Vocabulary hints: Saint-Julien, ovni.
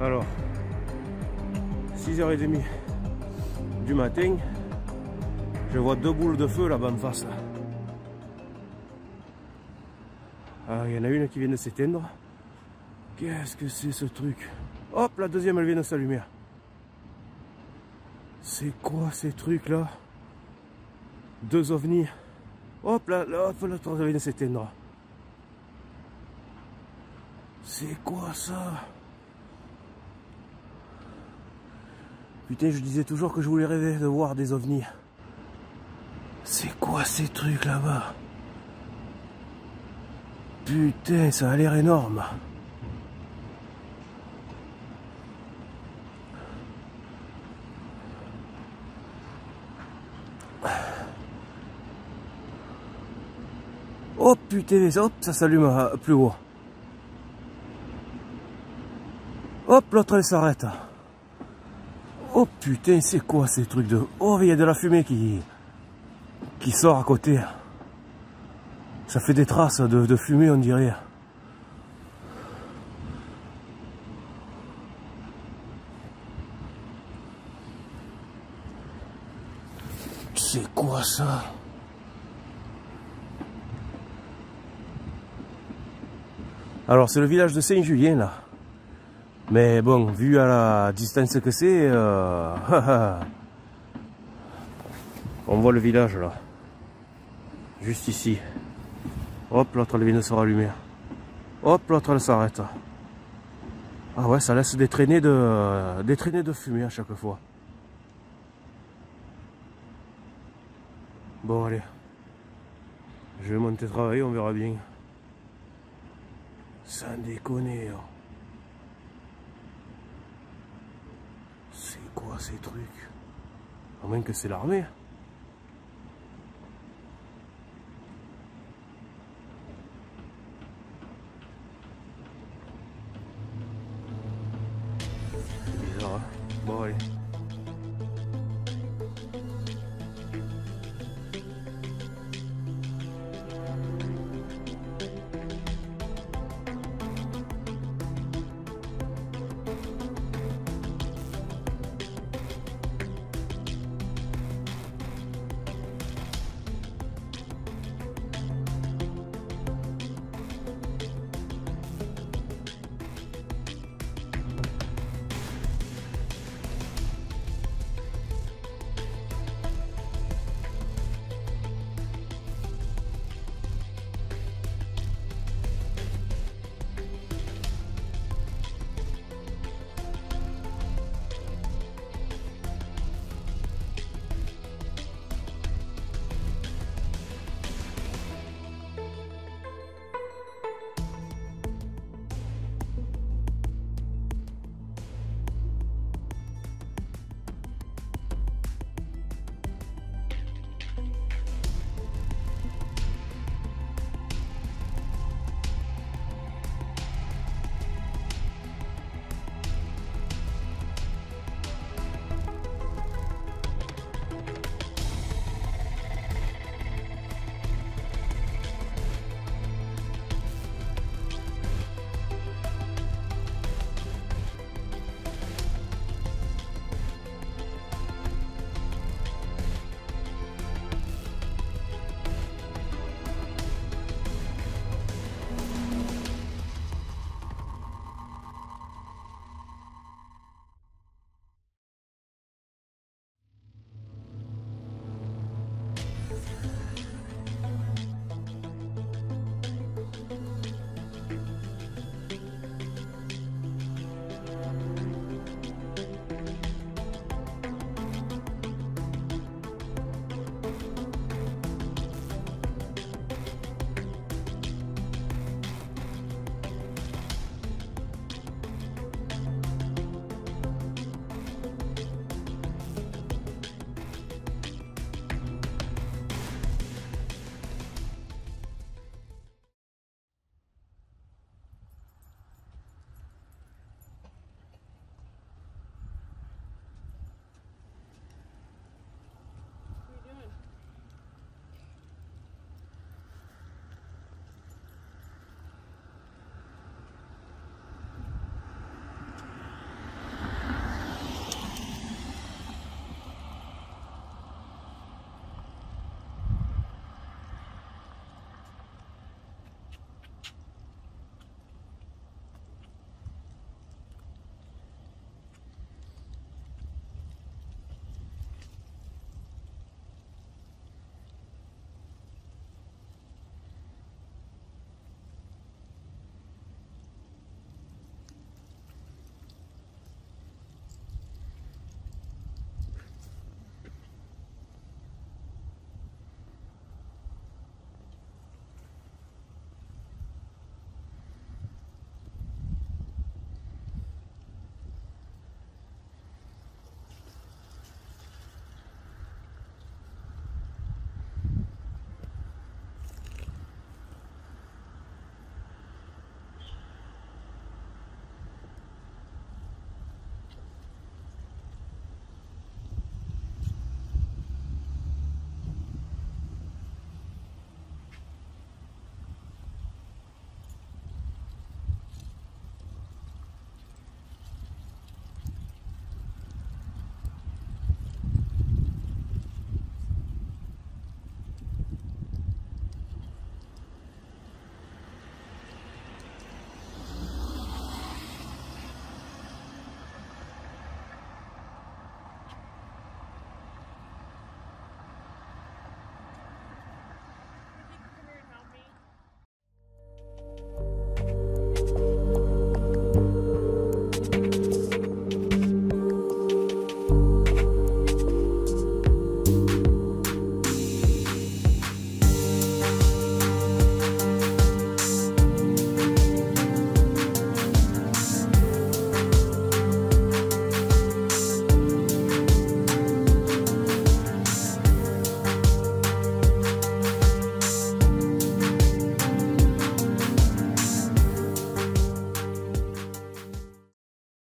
Alors, 6h30 du matin, je vois deux boules de feu là-bas en face. Ah, il y en a une qui vient de s'éteindre. Qu'est-ce que c'est ce truc? Hop, la deuxième, elle vient de s'allumer. C'est quoi ces trucs là? Deux ovnis. Hop là, hop, la troisième vient de s'éteindre. C'est quoi ça? Putain, je disais toujours que je voulais rêver de voir des ovnis. C'est quoi ces trucs là-bas? Putain, ça a l'air énorme. Oh putain, hop, ça s'allume plus haut. Hop, l'autre elle s'arrête. Oh putain, c'est quoi ces trucs de... Oh, il y a de la fumée qui sort à côté. Ça fait des traces de fumée, on dirait. C'est quoi ça? Alors, c'est le village de Saint-Julien, là. Mais bon, vu à la distance que c'est... on voit le village, là. Juste ici. Hop, l'autre elle vient de se rallumer. Hop, l'autre elle s'arrête. Ah ouais, ça laisse des traînées de fumée à chaque fois. Bon, allez. Je vais monter travailler, on verra bien. Sans déconner. Hein. C'est quoi ces trucs? À moins que c'est l'armée.